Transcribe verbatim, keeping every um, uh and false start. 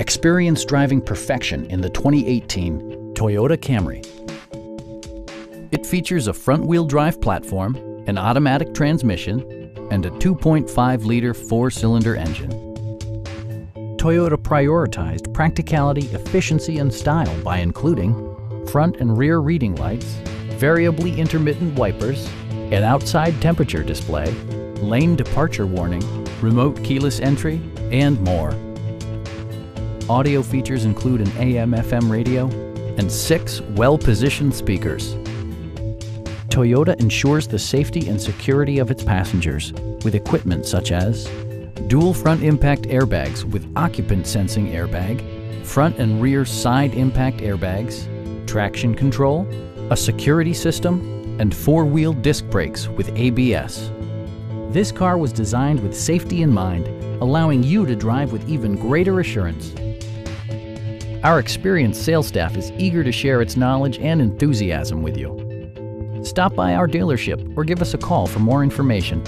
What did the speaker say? Experience driving perfection in the twenty eighteen Toyota Camry. It features a front-wheel drive platform, an automatic transmission, and a two point five liter four-cylinder engine. Toyota prioritized practicality, efficiency, and style by including front and rear reading lights, variably intermittent wipers, an outside temperature display, lane departure warning, remote keyless entry, and more. Audio features include an A M F M radio and six well-positioned speakers. Toyota ensures the safety and security of its passengers with equipment such as dual front impact airbags with occupant sensing airbag, front and rear side impact airbags, traction control, a security system, and four-wheel disc brakes with A B S. This car was designed with safety in mind, allowing you to drive with even greater assurance. Our experienced sales staff is eager to share its knowledge and enthusiasm with you. Stop by our dealership or give us a call for more information.